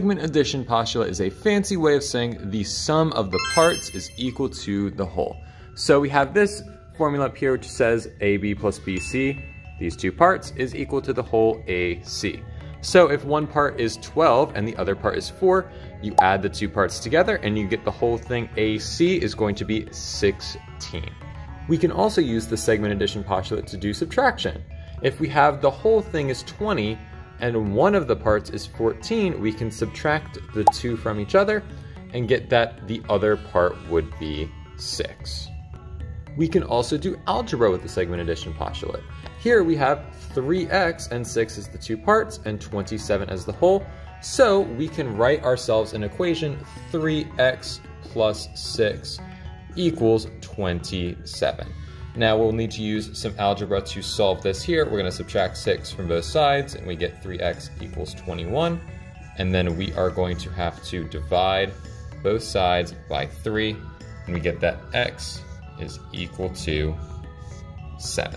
Segment addition postulate is a fancy way of saying the sum of the parts is equal to the whole. So we have this formula up here which says AB plus BC, these two parts, is equal to the whole AC. So if one part is 12 and the other part is 4, you add the two parts together and you get the whole thing. AC is going to be 16. We can also use the segment addition postulate to do subtraction. If we have the whole thing is 20, and one of the parts is 14, we can subtract the two from each other and get that the other part would be 6. We can also do algebra with the segment addition postulate. Here we have 3x and 6 as the two parts and 27 as the whole, so we can write ourselves an equation 3x plus 6 equals 27. Now we'll need to use some algebra to solve this here. We're going to subtract 6 from both sides and we get 3x equals 21. And then we are going to have to divide both sides by 3 and we get that x is equal to 7.